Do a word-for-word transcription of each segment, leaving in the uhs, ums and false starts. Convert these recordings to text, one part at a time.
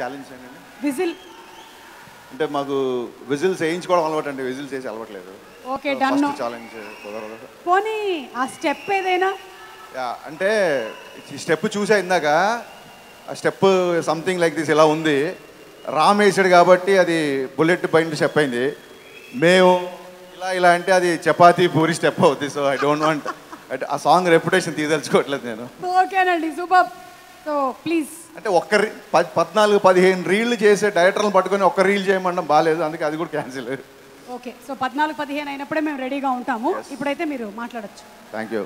Challenge ఏంటండి? Whistle అంటే మాకు విజిల్స్ వేయించుకోవడం అలవాటు అండి, విజిల్స్ చేసి అలవాట్లేదు. Okay done. ఛాలెంజ్ కుదరదు. పోనీ ఆ స్టెప్ ఏదైనా అంటే స్టెప్ చూసా ఇందాక, ఆ స్టెప్ సంథింగ్ లైక్ దిస్ ఇలా ఉంది. రామ్ వేసాడు కాబట్టి అది బుల్లెట్ బైండ్ స్టెప్ అయింది. మేము ఇలా ఇలా అంటే అది చపాతీ పూరి స్టెప్ అవుతుంది. సో ఐ డోంట్ వాంట్ ఆ సాంగ్ రెప్యుటేషన్ తీదల్చుకోవట్లేదు నేను. ఓకేనండి, సూపర్. సో ప్లీజ్ అంటే ఒక్క పద్నాలుగు పదిహేను రీళ్లు చేసే డైరెక్టర్లను పట్టుకొని ఒక్క రీల్ చేయమండం బాగాలేదు, అందుకే అది కూడా క్యాన్సిల్. ఓకే, సో పద్నాలుగు పదిహేను అయినప్పుడే మేము రెడీగా ఉంటాము. ఇప్పుడైతే మీరు మాట్లాడచ్చు. Thank you.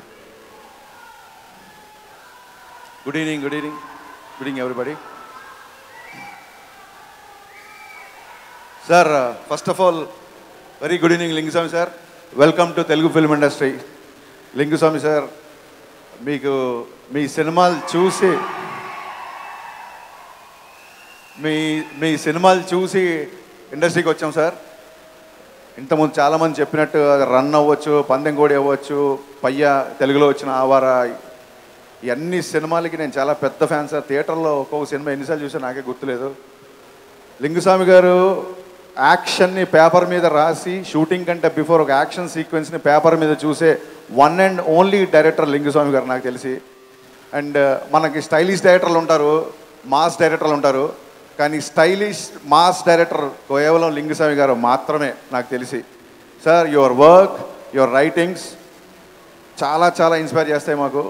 Good evening, good evening, good evening everybody. Sir first of all very good evening Lingusamy sir. Welcome to Telugu film industry. Lingusamy sir, మీకు మీ సినిమాలు చూసి మీ మీ సినిమాలు చూసి ఇండస్ట్రీకి వచ్చాం సార్. ఇంతకుముందు చాలామంది చెప్పినట్టు రన్ అవ్వచ్చు, పందెంకోడి అవ్వచ్చు, పయ్య, తెలుగులో వచ్చిన ఆవార, ఇవన్నీ సినిమాలకి నేను చాలా పెద్ద ఫ్యాన్ సార్. థియేటర్లో ఒక్కొక్క సినిమా ఎన్నిసార్లు చూసా నాకే గుర్తులేదు. లింగుస్వామి గారు యాక్షన్ని పేపర్ మీద రాసి షూటింగ్ కంటే బిఫోర్ ఒక యాక్షన్ సీక్వెన్స్ని పేపర్ మీద చూసే one and only director Lingusamy గారు నాకు తెలిసి. అండ్ మనకి స్టైలిష్ డైరెక్టర్లు ఉంటారు, మాస్ డైరెక్టర్లు ఉంటారు, కానీ స్టైలిష్ మాస్ డైరెక్టర్ కేవలం లింగుస్వామి గారు మాత్రమే నాకు తెలిసి. Sir your work, your writings చాలా చాలా ఇన్స్పైర్ చేస్తాయి మాకు.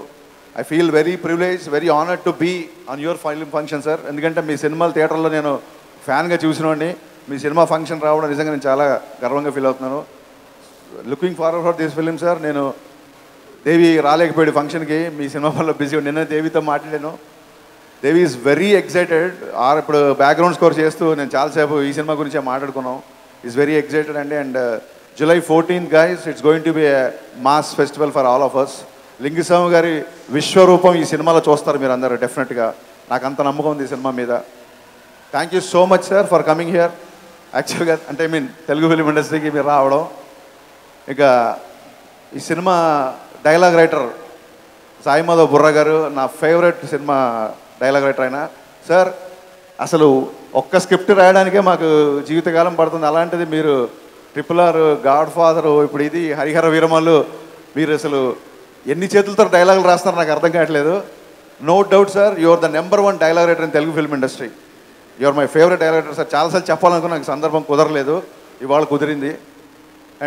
I feel very privilege, very honoured to be on your film function sir. ఎందుకంటే మీ సినిమాలు థియేటర్లో నేను ఫ్యాన్గా చూసినోడిని, మీ సినిమా ఫంక్షన్ రావడం నిజంగా నేను చాలా గర్వంగా ఫీల్ అవుతున్నాను. Looking forward for this film sir. నేను దేవి రాలేకపోయాడు ఫంక్షన్కి, మీ సినిమా వల్ల బిజీ ఉండి నిన్న దేవితో మాట్లాడాను. Devi is very excited. ఆర్ ఇప్పుడు బ్యాక్గ్రౌండ్ స్కోర్ చేస్తూ నేను చాలాసేపు ఈ సినిమా గురించే మాట్లాడుకున్నాం. ఈజ్ వెరీ ఎక్సైటెడ్ అండి. And July fourteenth guys it's going to be a mass festival for all of us. Lingusamy గారి విశ్వరూపం ఈ సినిమాలో చూస్తారు మీరు అందరూ డెఫినెట్గా, నాకు అంత నమ్మకం ఉంది ఈ సినిమా మీద. Thank you so much sir for coming here. యాక్చువల్గా అంటే ఐ మీన్ తెలుగు ఫిలిం ఇండస్ట్రీకి మీరు రావడం. ఇక ఈ cinema dialogue writer Sai Madhav Burra garu నా ఫేవరెట్ సినిమా డైలాగ్ రైటర్ అయినా సార్. అసలు ఒక్క స్క్రిప్ట్ రాయడానికే మాకు జీవితకాలం పడుతుంది, అలాంటిది మీరు ట్రిపుల్ ఆర్, గాడ్ ఫాదరు, ఇప్పుడు ఇది హరిహర వీరమల్లు, మీరు అసలు ఎన్ని చేతులతో డైలాగులు రాస్తున్నారు నాకు అర్థం కావట్లేదు. No doubt sir you are the number one dialogue writer in Telugu film industry. You are my favourite dialogue writer sir. చాలాసార్లు చెప్పాలనుకున్న నాకు సందర్భం కుదరలేదు, ఇవాళ కుదిరింది.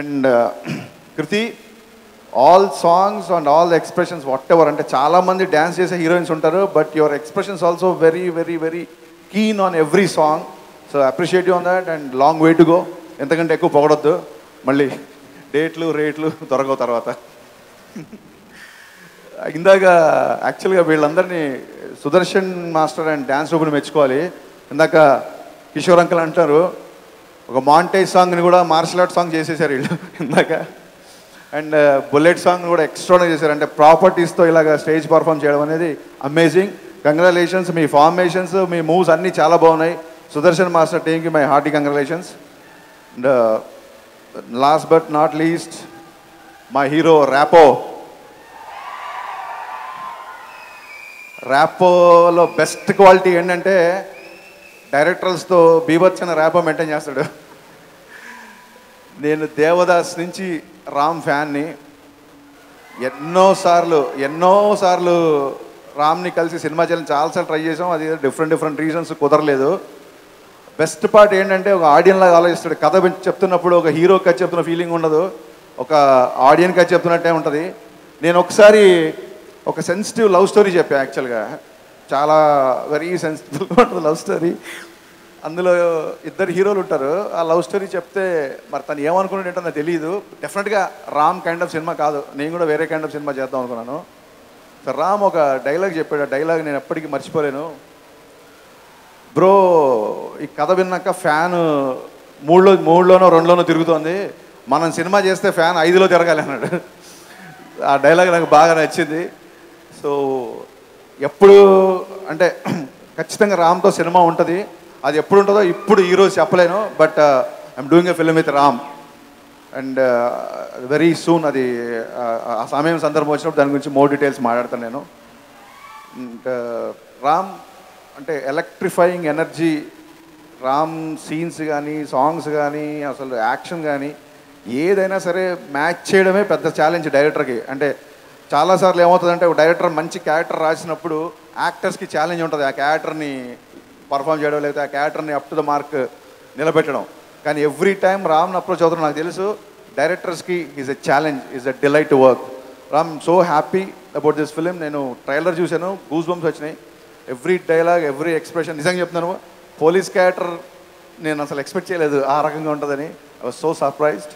And Kriti, all songs and all expressions whatever, అంటే చాలామంది డ్యాన్స్ చేసే హీరోయిన్స్ ఉంటారు, but your expressions also very very very keen on every song. So appreciate you on that and long way to go. ఎంతకంటే ఎక్కువ పొగడొద్దు, మళ్ళీ డేట్లు రేట్లు దొరకవు తర్వాత. ఇందాక యాక్చువల్గా వీళ్ళందరినీ సుదర్శన్ మాస్టర్ అండ్ డ్యాన్స్ రూపుని మెచ్చుకోవాలి. ఇందాక కిషోర్ అంకుల్ అంటారు ఒక మాంటేజ్ సాంగ్ని కూడా మార్షల్ ఆర్ట్ సాంగ్ చేసేసారు వీళ్ళు ఇందాక. అండ్ బుల్లెట్ సాంగ్ కూడా ఎక్స్ట్రానే చేశారు. అంటే ప్రాపర్టీస్తో ఇలాగ స్టేజ్ పర్ఫామ్ చేయడం అనేది అమేజింగ్. కంగ్రాచులేషన్స్. మీ ఫార్మేషన్స్, మీ మూవ్స్ అన్నీ చాలా బాగున్నాయి. సుదర్శన్ మాస్టర్ టీమ్కి my hearty congratulations. And last but not least my hero Rapo. ర్యాపోలో బెస్ట్ క్వాలిటీ ఏంటంటే డైరెక్టర్స్తో బీభత్సన ర్యాపో మెయింటైన్ చేస్తాడు. నేను దేవదాస్ నుంచి రామ్ ఫ్యాన్ని, ఎన్నోసార్లు ఎన్నోసార్లు రామ్ని కలిసి సినిమా చేయాలని చాలాసార్లు ట్రై చేసాం. అది డిఫరెంట్ డిఫరెంట్ రీజన్స్ కుదరలేదు. బెస్ట్ పార్ట్ ఏంటంటే ఒక ఆడియన్స్ లాగా ఆలోచిస్తాడు. కథ చెప్తున్నప్పుడు ఒక హీరో కథ చెప్తున్న ఫీలింగ్ ఉండదు, ఒక ఆడియన్స్ కథ చెప్తున్నట్టే ఉంటుంది. నేను ఒకసారి ఒక సెన్సిటివ్ లవ్ స్టోరీ చెప్పాను. యాక్చువల్గా చాలా వెరీ సెన్సిటివ్గా ఉంటుంది లవ్ స్టోరీ. అందులో ఇద్దరు హీరోలు ఉంటారు. ఆ లవ్ స్టోరీ చెప్తే మరి తను ఏమనుకున్నాడు ఏంటో నాకు తెలియదు. డెఫినెట్గా రామ్ కైండ్ ఆఫ్ సినిమా కాదు, నేను కూడా వేరే కైండ్ ఆఫ్ సినిమా చేద్దాం అనుకున్నాను. సో రామ్ ఒక డైలాగ్ చెప్పాడు, ఆ డైలాగ్ నేను ఎప్పటికీ మర్చిపోలేను. బ్రో ఈ కథ విన్నాక ఫ్యాన్ మూడులో మూడులోనో రెండులోనో తిరుగుతోంది, మనం సినిమా చేస్తే ఫ్యాన్ ఐదులో తిరగాలి అన్నాడు. ఆ డైలాగ్ నాకు బాగా నచ్చింది. సో ఎప్పుడు అంటే ఖచ్చితంగా రామ్తో సినిమా ఉంటుంది. అది ఎప్పుడు ఉంటుందో ఇప్పుడు ఈరోజు చెప్పలేను, but I'm doing a film with Ram and very soon. అది ఆ సమయం సందర్భం వచ్చినప్పుడు దాని గురించి మోర్ డీటెయిల్స్ మాట్లాడతాను నేను. రామ్ అంటే ఎలక్ట్రిఫైయింగ్ ఎనర్జీ రామ్ సీన్స్ కానీ సాంగ్స్ కానీ అసలు యాక్షన్ కానీ ఏదైనా సరే మ్యాచ్ చేయడమే పెద్ద ఛాలెంజ్ డైరెక్టర్కి. అంటే చాలాసార్లు ఏమవుతుందంటే ఒక డైరెక్టర్ మంచి క్యారెక్టర్ రాసినప్పుడు యాక్టర్స్కి ఛాలెంజ్ ఉంటుంది ఆ క్యారెక్టర్ని పర్ఫామ్ చేయడం, లేకపోతే ఆ క్యారెక్టర్ని అప్ టు ద మార్క్ నిలబెట్టడం. కానీ ఎవ్రీ టైం రామ్ని అప్రోచ్ అవుతున్నా నాకు తెలుసు డైరెక్టర్స్కి is a challenge, is a delight to work. Ram so happy about this film. నేను ట్రైలర్ చూశాను, గూస్ బంప్స్ వచ్చినాయి. ఎవ్రీ డైలాగ్, ఎవ్రీ ఎక్స్ప్రెషన్, నిజంగా చెప్తున్నాను పోలీస్ క్యారెక్టర్ నేను అసలు ఎక్స్పెక్ట్ చేయలేదు ఆ రకంగా ఉంటుందని. I was so surprised.